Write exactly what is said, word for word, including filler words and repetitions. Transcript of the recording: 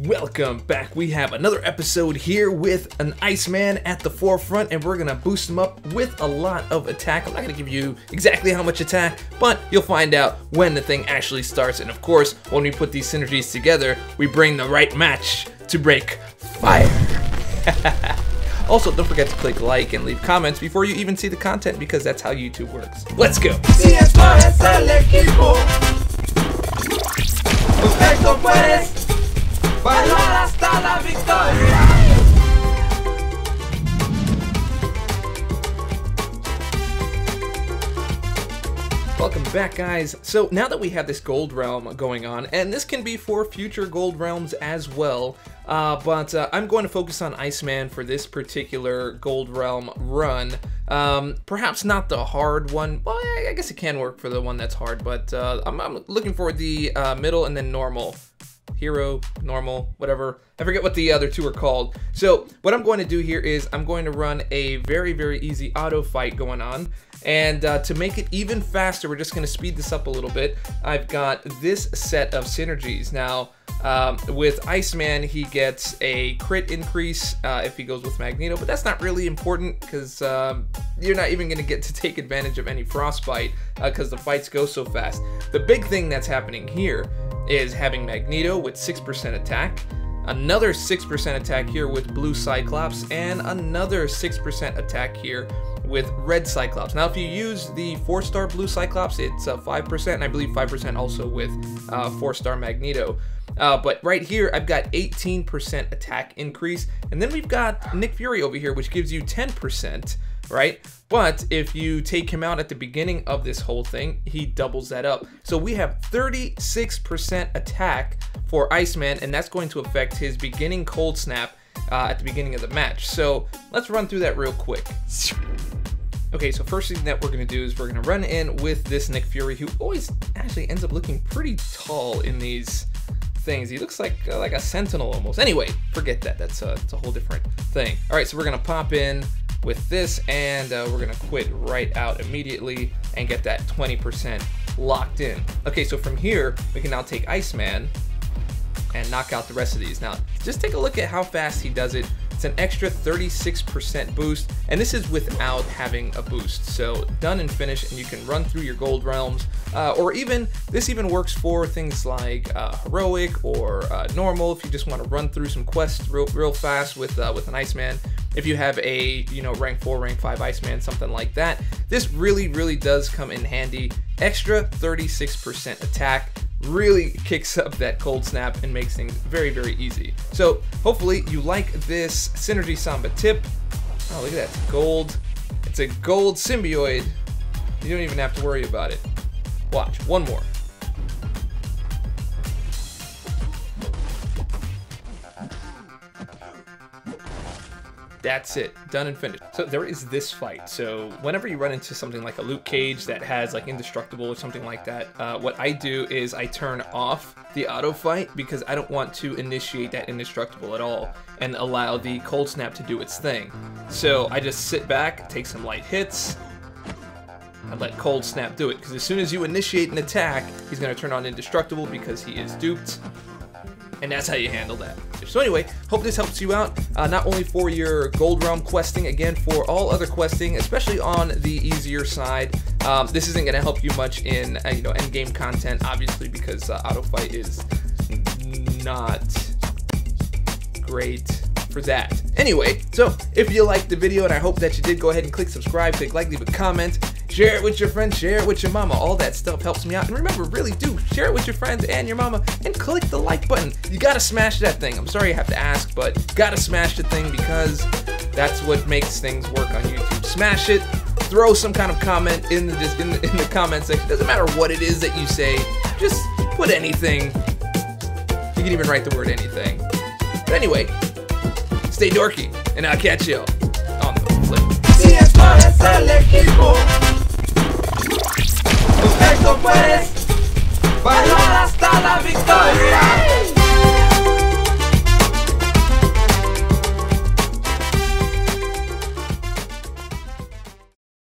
Welcome back. We have another episode here with an Iceman at the forefront, and we're gonna boost him up with a lot of attack. I'm not gonna give you exactly how much attack, but you'll find out when the thing actually starts. And of course, when we put these synergies together, we bring the right match to break fire. Also, don't forget to click like and leave comments before you even see the content, because that's how YouTube works. Let's go! Welcome back, guys. So now that we have this gold realm going on, and this can be for future gold realms as well, Uh, but uh, I'm going to focus on Iceman for this particular Gold Realm run. Um, perhaps not the hard one. Well, I, I guess it can work for the one that's hard, but uh, I'm, I'm looking for the uh, middle and then normal. Hero, normal, whatever. I forget what the other two are called. So what I'm going to do here is I'm going to run a very, very easy auto fight going on. And uh, to make it even faster, we're just going to speed this up a little bit. I've got this set of synergies. Now, Um, with Iceman, he gets a crit increase uh, if he goes with Magneto, but that's not really important because um, you're not even going to get to take advantage of any frostbite because uh, the fights go so fast. The big thing that's happening here is having Magneto with six percent attack, another six percent attack here with Blue Cyclops, and another six percent attack here with Red Cyclops. Now, if you use the four star Blue Cyclops, it's uh, five percent, and I believe five percent also with uh, four star Magneto. Uh, but right here, I've got eighteen percent attack increase, and then we've got Nick Fury over here, which gives you ten percent, right? But if you take him out at the beginning of this whole thing, he doubles that up. So we have thirty-six percent attack for Iceman, and that's going to affect his beginning Cold Snap uh, at the beginning of the match. So let's run through that real quick. Okay, so first thing that we're going to do is we're going to run in with this Nick Fury, who always actually ends up looking pretty tall in these things. He looks like uh, like a sentinel almost. Anyway, forget that. That's a, it's a whole different thing. All right, so we're gonna pop in with this, and uh, we're gonna quit right out immediately and get that twenty percent locked in. Okay, so from here we can now take Iceman and knock out the rest of these. Now, just take a look at how fast he does it. It's an extra thirty-six percent boost, and this is without having a boost. So done and finished, and you can run through your gold realms, uh, or even, this even works for things like uh, heroic or uh, normal, if you just want to run through some quests real, real fast with uh, with an Iceman. If you have a, you know, rank four, rank five Iceman, something like that, this really, really does come in handy. Extra thirty-six percent attack really kicks up that Cold Snap and makes things very, very easy. So hopefully you like this Synergy Samba tip. Oh, look at that, it's gold. It's a gold symbioid. You don't even have to worry about it. Watch, one more. That's it, done and finished. So there is this fight. So whenever you run into something like a Luke Cage that has like indestructible or something like that, uh, what I do is I turn off the auto fight because I don't want to initiate that indestructible at all and allow the Cold Snap to do its thing. So I just sit back, take some light hits, and let Cold Snap do it. Because as soon as you initiate an attack, he's gonna turn on indestructible because he is duped. And that's how you handle that. So anyway, hope this helps you out, uh, not only for your Gold Realm questing, again, for all other questing, especially on the easier side. Um, this isn't going to help you much in uh, you know, end game content, obviously, because uh, auto fight is not great for that. Anyway, so if you liked the video, and I hope that you did, go ahead and click subscribe, click like, leave a comment. Share it with your friends, share it with your mama. All that stuff helps me out. And remember, really do share it with your friends and your mama, and click the like button. You gotta smash that thing. I'm sorry I have to ask, but you gotta smash the thing because that's what makes things work on YouTube. Smash it. Throw some kind of comment in the, in the, in the comment section. Doesn't matter what it is that you say. Just put anything. You can even write the word anything. But anyway, stay dorky, and I'll catch you on the flip. Perfecto, puedes bailar hasta la victoria.